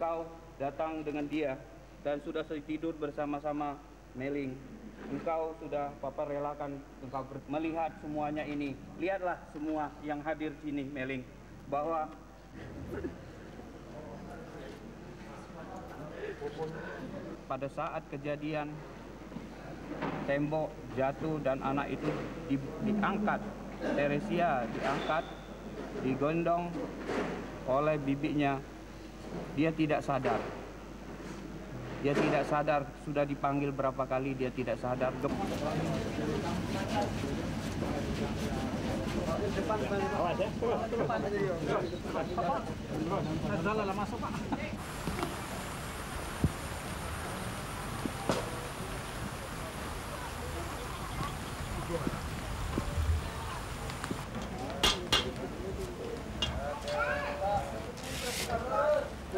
engkau datang dengan dia dan sudah tidur bersama-sama meling. Engkau sudah Papa relakan engkau melihat semuanya ini. Lihatlah semua yang hadir sini meling, bahwa pada saat kejadian tembok jatuh dan anak itu diangkat, Teresia diangkat, digondong oleh bibinya, dia tidak sadar. Dia tidak sadar, sudah dipanggil berapa kali, dia tidak sadar.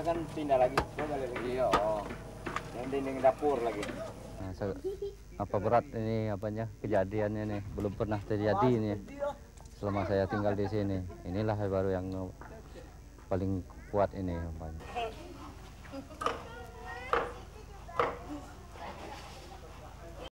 Itu kan pindah lagi, iya. Dan dinding dapur lagi. Apa berat ini apanya kejadiannya nih, belum pernah terjadi ini selama saya tinggal di sini. Inilah baru yang paling kuat ini.